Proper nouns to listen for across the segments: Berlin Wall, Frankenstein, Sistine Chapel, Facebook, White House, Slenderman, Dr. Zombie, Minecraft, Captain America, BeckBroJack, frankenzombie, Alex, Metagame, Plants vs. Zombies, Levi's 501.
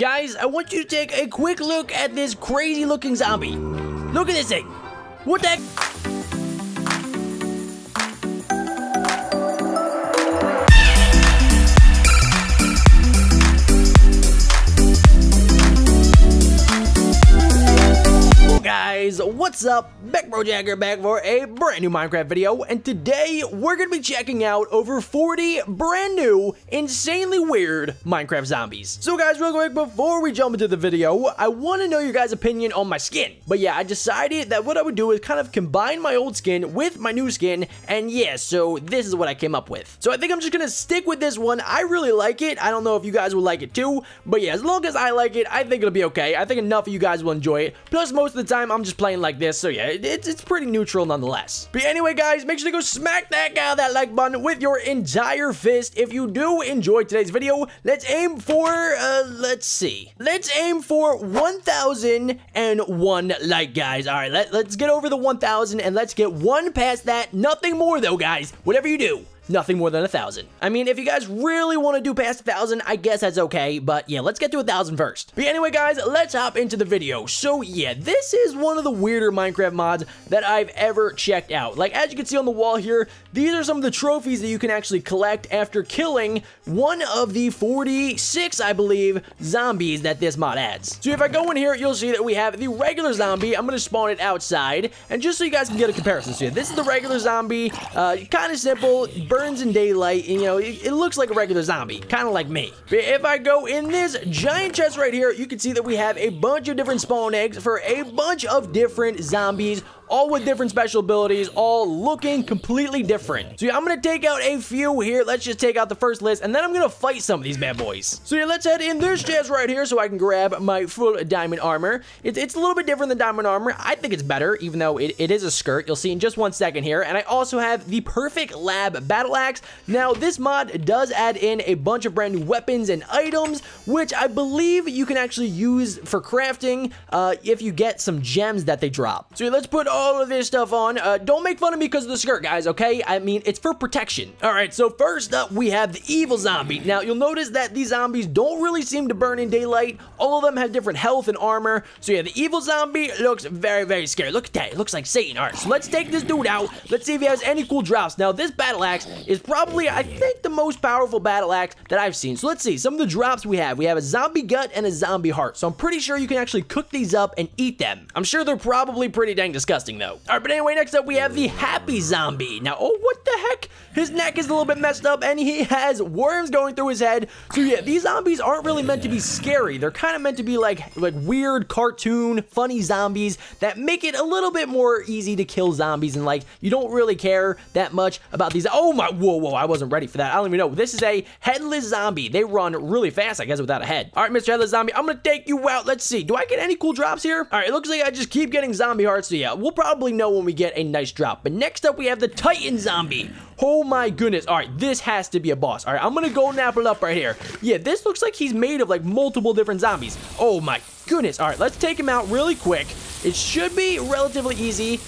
Guys, I want you to take a quick look at this crazy looking zombie. Look at this thing. What the heck? What's up? BeckBroJack back for a brand new Minecraft video, and today we're gonna be checking out over 40 brand new, insanely weird Minecraft zombies. So guys, real quick, before we jump into the video, I wanna know your guys' opinion on my skin. But yeah, I decided that what I would do is kind of combine my old skin with my new skin, and yeah, so this is what I came up with. So I think I'm just gonna stick with this one. I really like it. I don't know if you guys will like it too, but yeah, as long as I like it, I think it'll be okay. I think enough of you guys will enjoy it. Plus, most of the time, I'm just playing like this, so yeah, it's pretty neutral nonetheless. But anyway, guys, make sure to go smack that like button with your entire fist if you do enjoy today's video. Let's aim for let's aim for 1001 like, guys. All right, let's get over the 1000 and let's get one past that. Nothing more though, guys. Whatever you do, nothing more than 1,000. I mean, if you guys really want to do past 1,000, I guess that's okay, but yeah, let's get to 1,000 first. But anyway, guys, let's hop into the video. So yeah, this is one of the weirder Minecraft mods that I've ever checked out. Like, as you can see on the wall here, these are some of the trophies that you can actually collect after killing one of the 46, I believe, zombies that this mod adds. So if I go in here, you'll see that we have the regular zombie. I'm gonna spawn it outside, and just so you guys can get a comparison to it, this is the regular zombie, kind of simple, burns in daylight, and you know, it looks like a regular zombie, kind of like me. If I go in this giant chest right here, you can see that we have a bunch of different spawn eggs for a bunch of different zombies, all with different special abilities, all looking completely different. So yeah, I'm gonna take out a few here. Let's just take out the first list, and then I'm gonna fight some of these bad boys. So yeah, let's head in this chest right here so I can grab my full diamond armor. It's a little bit different than diamond armor. I think it's better, even though it is a skirt. You'll see in just one second here. And I also have the perfect lab battle axe. Now, this mod does add in a bunch of brand new weapons and items, which I believe you can actually use for crafting if you get some gems that they drop. So yeah, let's put all of this stuff on. Don't make fun of me because of the skirt, guys, okay? I mean, it's for protection. All right, so first up, we have the evil zombie. Now, you'll notice that these zombies don't really seem to burn in daylight. All of them have different health and armor. So yeah, the evil zombie looks very, very scary. Look at that. It looks like Satan. All right, so let's take this dude out. Let's see if he has any cool drops. Now, this battle axe is probably, I think, the most powerful battle axe that I've seen. So let's see. Some of the drops we have. We have a zombie gut and a zombie heart. So I'm pretty sure you can actually cook these up and eat them. I'm sure they're probably pretty dang disgusting though. All right, but anyway, next up we have the happy zombie. Now, oh, what the heck? His neck is a little bit messed up, and he has worms going through his head. So yeah, these zombies aren't really meant to be scary. They're kind of meant to be like weird cartoon, funny zombies that make it a little bit more easy to kill zombies, and like, you don't really care that much about these. Oh my, whoa, whoa, I wasn't ready for that. I don't even know. This is a headless zombie. They run really fast, I guess, without a head. All right, Mr. Headless Zombie, I'm gonna take you out. Let's see, do I get any cool drops here? All right, it looks like I just keep getting zombie hearts, so yeah, we'll probably know when we get a nice drop. But next up we have the Titan zombie. Oh my goodness. All right, this has to be a boss. All right, I'm gonna go napple up right here. Yeah, this looks like he's made of like multiple different zombies. Oh my goodness. All right, let's take him out really quick. It should be relatively easy.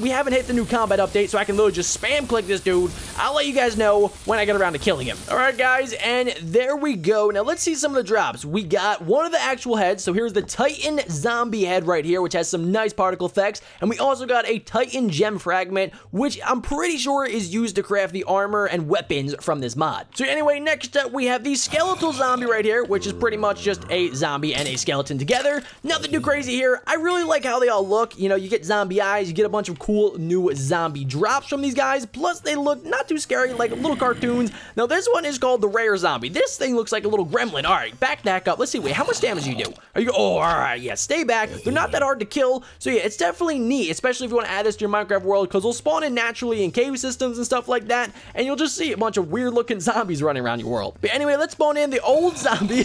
We haven't hit the new combat update, so I can literally just spam click this dude. I'll let you guys know when I get around to killing him. All right, guys, and there we go. Now, let's see some of the drops. We got one of the actual heads, so here's the Titan zombie head right here, which has some nice particle effects, and we also got a Titan gem fragment, which I'm pretty sure is used to craft the armor and weapons from this mod. So anyway, next up, we have the skeletal zombie right here, which is pretty much just a zombie and a skeleton together. Nothing too crazy here. I really like how they all look. You know, you get zombie eyes, you get a bunch of cool new zombie drops from these guys, plus they look not too scary, like little cartoons. Now, this one is called the rare zombie. This thing looks like a little gremlin. All right, back up. Let's see. Wait, how much damage do you do? Are you? Oh, all right, yeah, stay back. They're not that hard to kill, so yeah, it's definitely neat, especially if you want to add this to your Minecraft world, because they'll spawn in naturally in cave systems and stuff like that, and you'll just see a bunch of weird looking zombies running around your world. But anyway, let's spawn in the old zombie.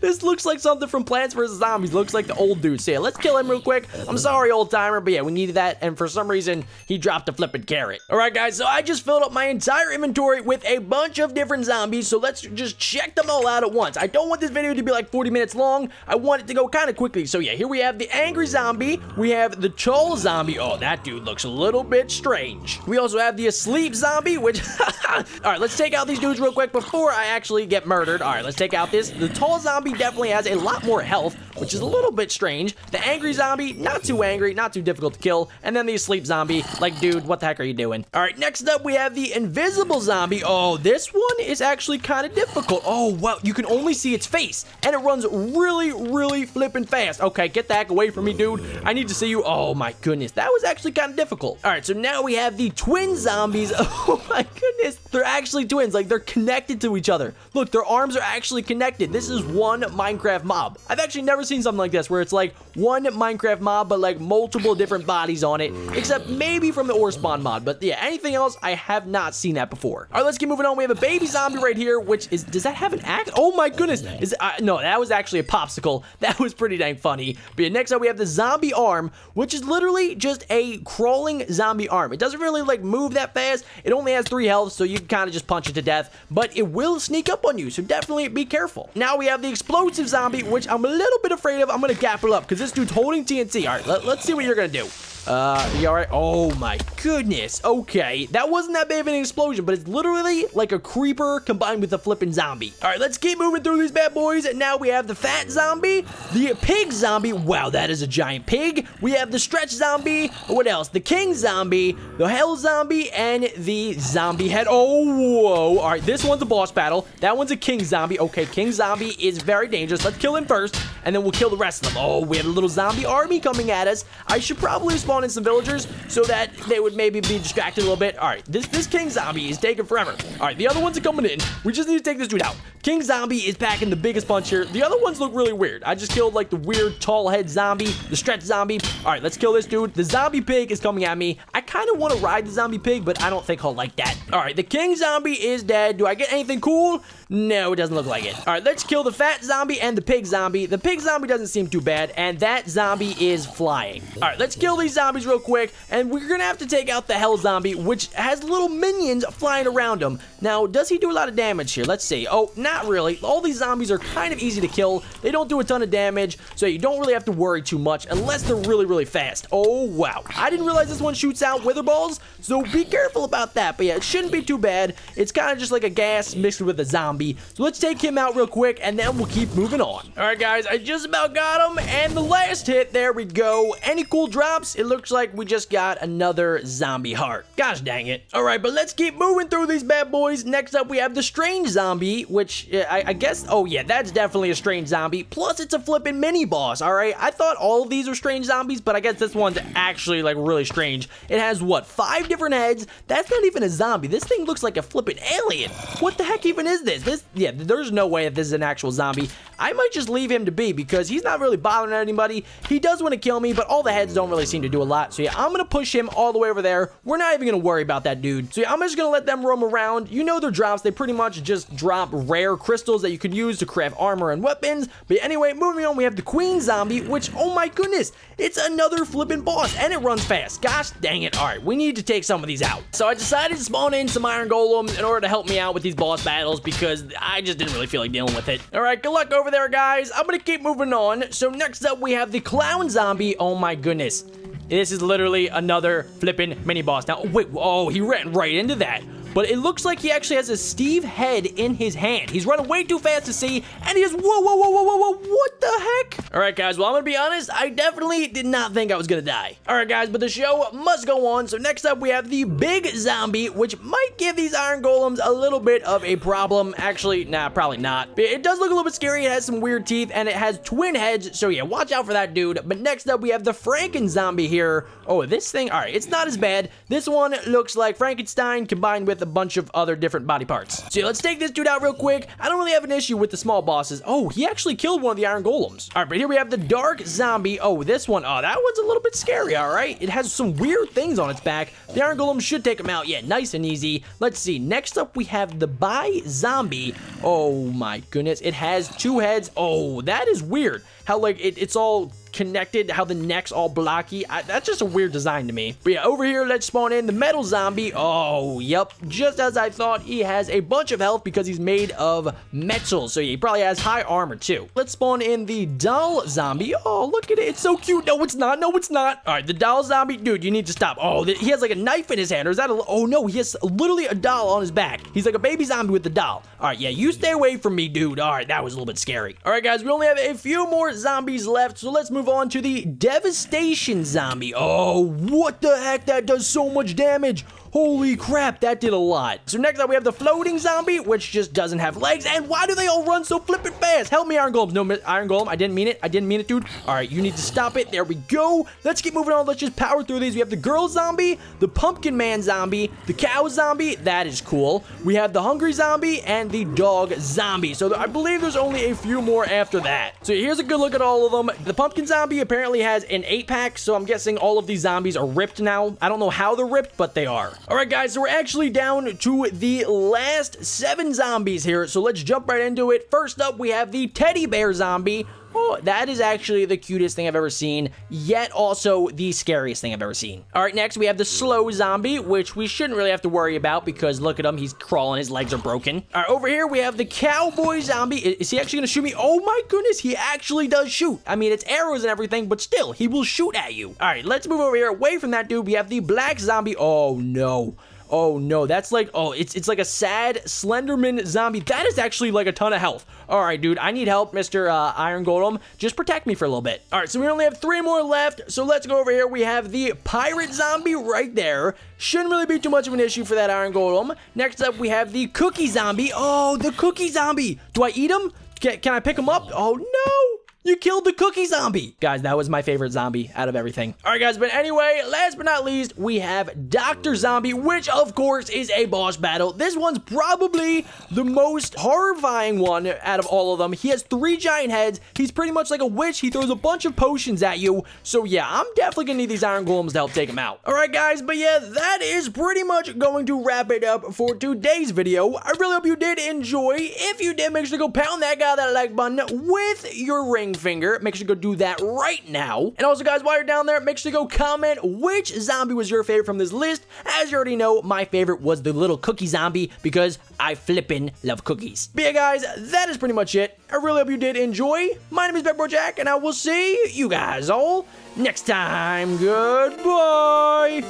This looks like something from Plants vs. Zombies. Looks like the old dude. So yeah, let's kill him real quick. I'm sorry, old timer, but yeah, we needed that, and for some reason, he dropped a flippin' carrot. All right, guys, so I just filled up my entire inventory with a bunch of different zombies, so let's just check them all out at once. I don't want this video to be like 40 minutes long. I want it to go kind of quickly. So yeah, here we have the angry zombie. We have the troll zombie. Oh, that dude looks a little bit strange. We also have the asleep zombie, which... All right, let's take out these dudes real quick before I actually get murdered. All right, let's take out the tall zombie definitely has a lot more health, which is a little bit strange. The angry zombie, not too angry, not too difficult to kill. And then the sleep zombie, like, dude, what the heck are you doing? All right, next up we have the invisible zombie. Oh, this one is actually kind of difficult. Oh, wow, you can only see its face, and it runs really, really flipping fast. Okay, get the heck away from me, dude. I need to see you. Oh my goodness, that was actually kind of difficult. All right, so now we have the twin zombies. Oh my goodness, they're actually twins. Like, they're connected to each other. Look, their arms are actually connected. This is one Minecraft mob. I've actually never seen something like this, where it's like one Minecraft mob, but like multiple different bodies on it, except maybe from the ore spawn mod. But yeah, anything else, I have not seen that before. All right, let's keep moving on. We have a baby zombie right here, which is, does that have an axe? Oh my goodness. Is it, no, that was actually a popsicle. That was pretty dang funny. But yeah, next up we have the zombie arm, which is literally just a crawling zombie arm. It doesn't really like move that fast. It only has 3 health, so you can kind of just punch it to death, but it will sneak up on you, so definitely be careful. Now we have the explosive zombie, which I'm a little bit afraid of. I'm gonna gap it up because this dude's holding TNT. All right, let's see what you're gonna do. You all right? Oh my goodness. Okay, that wasn't that big of an explosion, but it's literally like a creeper combined with a flipping zombie. All right, let's keep moving through these bad boys. And now we have the fat zombie, the pig zombie. Wow, that is a giant pig. We have the stretch zombie. What else? The king zombie, the hell zombie, and the zombie head. Oh, whoa. All right, this one's a boss battle. That one's a king zombie. Okay, king zombie is very dangerous. Let's kill him first, and then we'll kill the rest of them. Oh, we have a little zombie army coming at us. I should probably spawn in some villagers so that they would maybe be distracted a little bit. All right, this king zombie is taking forever. All right, the other ones are coming in. We just need to take this dude out. King zombie is packing the biggest punch here. The other ones look really weird. I just killed like the weird tall head zombie, the stretch zombie. All right, let's kill this dude. The zombie pig is coming at me. I kind of want to ride the zombie pig, but I don't think he'll like that. All right, the king zombie is dead. Do I get anything cool? No, it doesn't look like it. All right, let's kill the fat zombie and the pig zombie. The pig zombie doesn't seem too bad, and that zombie is flying. All right, let's kill these zombies real quick, and we're gonna have to take out the hell zombie, which has little minions flying around him. Now, does he do a lot of damage here? Let's see. Oh, not really. All these zombies are kind of easy to kill. They don't do a ton of damage, so you don't really have to worry too much, unless they're really, really fast. Oh, wow. I didn't realize this one shoots out wither balls, so be careful about that. But yeah, it shouldn't be too bad. It's kind of just like a gas mixed with a zombie. So let's take him out real quick, and then we'll keep moving on. All right, guys, I just about got him, and the last hit. There we go. Any cool drops? It looks like we just got another zombie heart. Gosh dang it. All right, but let's keep moving through these bad boys. Next up, we have the strange zombie, which I guess, oh yeah, that's definitely a strange zombie. Plus, it's a flipping mini boss, all right? I thought all of these are strange zombies, but I guess this one's actually, like, really strange. It has, what, 5 different heads? That's not even a zombie. This thing looks like a flipping alien. What the heck even is this? Yeah, there's no way that this is an actual zombie. I might just leave him to be, because he's not really bothering anybody. He does want to kill me, but all the heads don't really seem to do a lot. So yeah, I'm gonna push him all the way over there. We're not even gonna worry about that dude. So yeah, I'm just gonna let them roam around. You know their drops, they pretty much just drop rare crystals that you can use to craft armor and weapons. But anyway, moving on, we have the queen zombie, which, oh my goodness, it's another flipping boss, and it runs fast. Gosh dang it. All right, we need to take some of these out. So I decided to spawn in some iron golems in order to help me out with these boss battles, because I just didn't really feel like dealing with it. All right, good luck over there, guys. I'm gonna keep moving on. So next up, we have the clown zombie. Oh my goodness. This is literally another flippin' mini boss. Now, wait, oh, he ran right into that. But it looks like he actually has a Steve head in his hand. He's running way too fast to see, and he is, whoa, whoa, whoa, whoa, whoa, whoa, what the heck? All right, guys, well, I'm gonna be honest, I definitely did not think I was gonna die. All right, guys, but the show must go on. So next up, we have the big zombie, which might give these iron golems a little bit of a problem. Actually, nah, probably not. But it does look a little bit scary. It has some weird teeth, and it has twin heads, so yeah, watch out for that dude. But next up, we have the Franken zombie here. Oh, this thing, all right, it's not as bad. This one looks like Frankenstein combined with a bunch of other different body parts. So yeah, let's take this dude out real quick. I don't really have an issue with the small bosses. Oh, he actually killed one of the iron golems. All right, but here we have the dark zombie. Oh, this one. Oh, that one's a little bit scary, all right? It has some weird things on its back. The iron golem should take him out. Yeah, nice and easy. Let's see. Next up, we have the bi zombie. Oh my goodness. It has 2 heads. Oh, that is weird. How, like, it's all connected, how the neck's all blocky. That's just a weird design to me. But yeah, over here, let's spawn in the metal zombie. Oh, yep. Just as I thought, he has a bunch of health because he's made of metal. So yeah, he probably has high armor too. Let's spawn in the doll zombie. Oh, look at it. It's so cute. No, it's not. No, it's not. All right, the doll zombie. Dude, you need to stop. Oh, he has like a knife in his hand. Or is that a... Oh, no. He has literally a doll on his back. He's like a baby zombie with the doll. All right, yeah, you stay away from me, dude. All right, that was a little bit scary. All right, guys, we only have a few more zombies left, so let's move on to the devastation zombie. Oh, what the heck? That does so much damage. Holy crap, that did a lot. So next up, we have the floating zombie, which just doesn't have legs. And why do they all run so flippin' fast? Help me, Iron Golem. No, Iron Golem, I didn't mean it. I didn't mean it, dude. All right, you need to stop it. There we go. Let's keep moving on. Let's just power through these. We have the girl zombie, the pumpkin man zombie, the cow zombie. That is cool. We have the hungry zombie and the dog zombie. So I believe there's only a few more after that. So here's a good look at all of them. The pumpkin zombie apparently has an 8-pack, so I'm guessing all of these zombies are ripped now. I don't know how they're ripped, but they are. All right, guys, so we're actually down to the last 7 zombies here, so let's jump right into it. First up, we have the teddy bear zombie. Oh, that is actually the cutest thing I've ever seen, yet also the scariest thing I've ever seen. All right, next we have the slow zombie, which we shouldn't really have to worry about because look at him, he's crawling, his legs are broken. All right, over here we have the cowboy zombie. Is he actually gonna shoot me? Oh my goodness, he actually does shoot. I mean, it's arrows and everything, but still, he will shoot at you. All right, let's move over here away from that dude. We have the black zombie. Oh no. Oh no, that's like, oh, it's like a sad Slenderman zombie. That is actually like a ton of health. All right, dude, I need help, Mr. Iron Golem. Just protect me for a little bit. All right, so we only have 3 more left. So let's go over here. We have the pirate zombie right there. Shouldn't really be too much of an issue for that Iron Golem. Next up, we have the cookie zombie. Oh, the cookie zombie. Do I eat him? Can I pick him up? Oh no. You killed the cookie zombie. Guys, that was my favorite zombie out of everything. All right, guys, but anyway, last but not least, we have Dr. Zombie, which, of course, is a boss battle. This one's probably the most horrifying one out of all of them. He has 3 giant heads. He's pretty much like a witch. He throws a bunch of potions at you. So, yeah, I'm definitely gonna need these Iron Golems to help take him out. All right, guys, but yeah, that is pretty much going to wrap it up for today's video. I really hope you did enjoy. If you did, make sure to go pound that like button with your ring finger. Make sure to go do that right now. And also, guys, while you're down there, make sure to go comment which zombie was your favorite from this list. As you already know, my favorite was the little cookie zombie because I flippin' love cookies. But yeah, guys, that is pretty much it. I really hope you did enjoy. My name is BeckBroJack, and I will see you guys all next time. Goodbye.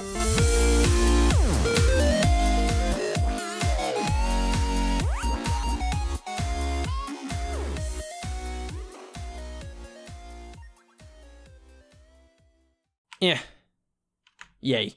Yeah. Yay.